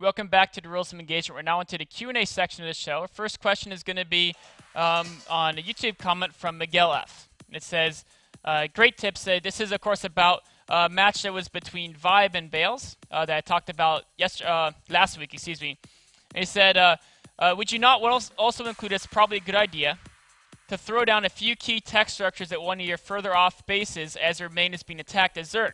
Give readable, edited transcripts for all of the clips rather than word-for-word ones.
Welcome back to the Rules of Engagement. We're now into the Q&A section of the show. Our first question is going to be on a YouTube comment from Miguel F. And it says, great tips. This is, of course, about a match that was between Vibe and Bales that I talked about last week. Excuse me. And he said, would you not also include, it's probably a good idea, to throw down a few key tech structures at one of your further off bases as your main is being attacked as Zerg?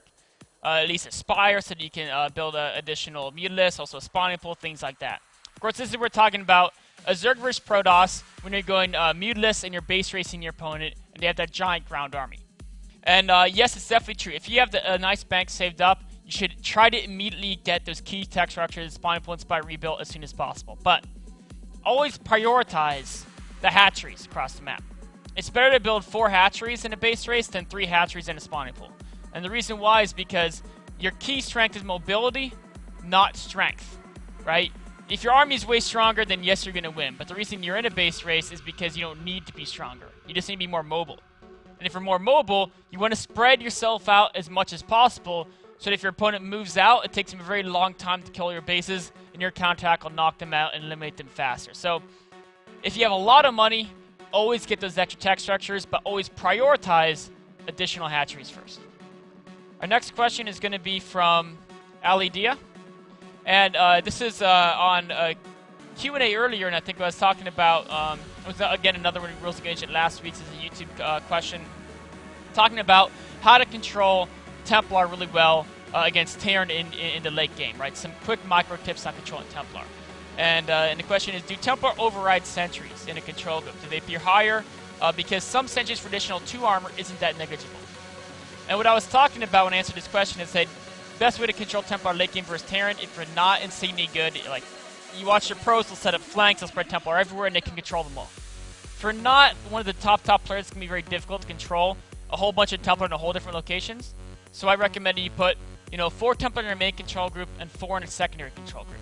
At least a spire, so that you can build additional mutalisk, also a spawning pool, things like that. Of course, this is what we're talking about, a Zerg versus Protoss, when you're going mutalisk and you're base racing your opponent, and they have that giant ground army. And yes, it's definitely true. If you have a nice bank saved up, you should try to immediately get those key tech structures, spawning pool, and spire rebuilt as soon as possible. But always prioritize the hatcheries across the map. It's better to build 4 hatcheries in a base race than 3 hatcheries in a spawning pool. And the reason why is because your key strength is mobility, not strength, right? If your army is way stronger, then yes, you're going to win. But the reason you're in a base race is because you don't need to be stronger. You just need to be more mobile. And if you're more mobile, you want to spread yourself out as much as possible so that if your opponent moves out, it takes them a very long time to kill your bases, and your counterattack will knock them out and eliminate them faster. So if you have a lot of money, always get those extra tech structures, but always prioritize additional hatcheries first. Our next question is going to be from Ali Dia, and this is on Q&A earlier, and I think I was talking about, it was again another one of Rules of Engagement last week's, is a YouTube question, talking about how to control Templar really well against Terran in the late game, right? Some quick micro tips on controlling Templar. And the question is, do Templar override sentries in a control group? Do they appear higher? Because some sentries for additional 2 armor isn't that negligible. And what I was talking about when I answered this question is that best way to control Templar late game versus Terran, if you're not insanely good, like you watch your pros, they'll set up flanks, they'll spread Templar everywhere, and they can control them all. If you're not one of the top players, it's going to be very difficult to control a whole bunch of Templar in a whole different locations. So I recommend that you put, 4 Templar in your main control group and 4 in a secondary control group.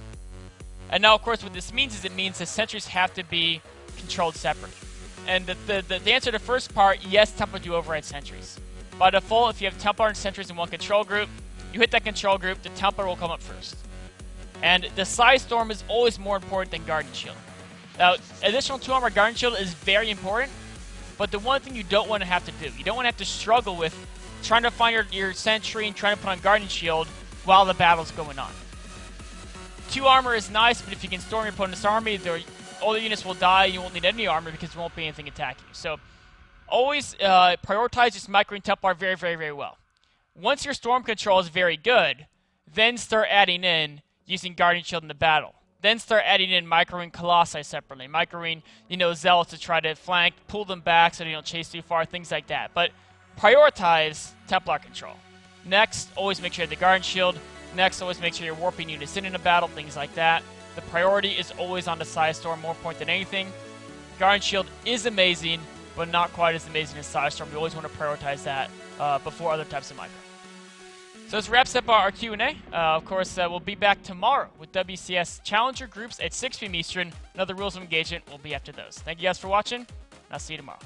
And now, of course, what this means is it means the sentries have to be controlled separately. And the answer to the first part, yes, Templar do override sentries. By default, if you have Templar and sentries in one control group, you hit that control group, the Templar will come up first. And the Psy Storm is always more important than Guardian Shield. Now, additional 2 armor Guardian Shield is very important, but the one thing you don't want to have to do, you don't want to have to struggle with trying to find your sentry and trying to put on Guardian Shield while the battle's going on. 2 armor is nice, but if you can storm your opponent's army, all the units will die, you won't need any armor because there won't be anything attacking you. So, always prioritize this micro and Templar very, very, very well. Once your storm control is very good, then start adding in using Guardian Shield in the battle. Then start adding in microing Colossi separately, microing Zealots to try to flank, pull them back so they don't chase too far, things like that. But prioritize Templar control. Next, always make sure you have the Guardian Shield. Next, always make sure you're warping units in a battle, things like that. The priority is always on the Psy Storm, more important than anything. Guardian Shield is amazing, but not quite as amazing as Psy Storm. We always want to prioritize that before other types of micro. So this wraps up our Q&A. Of course, we'll be back tomorrow with WCS Challenger Groups at 6 p.m. Eastern. Another Rules of Engagement will be after those. Thank you guys for watching, and I'll see you tomorrow.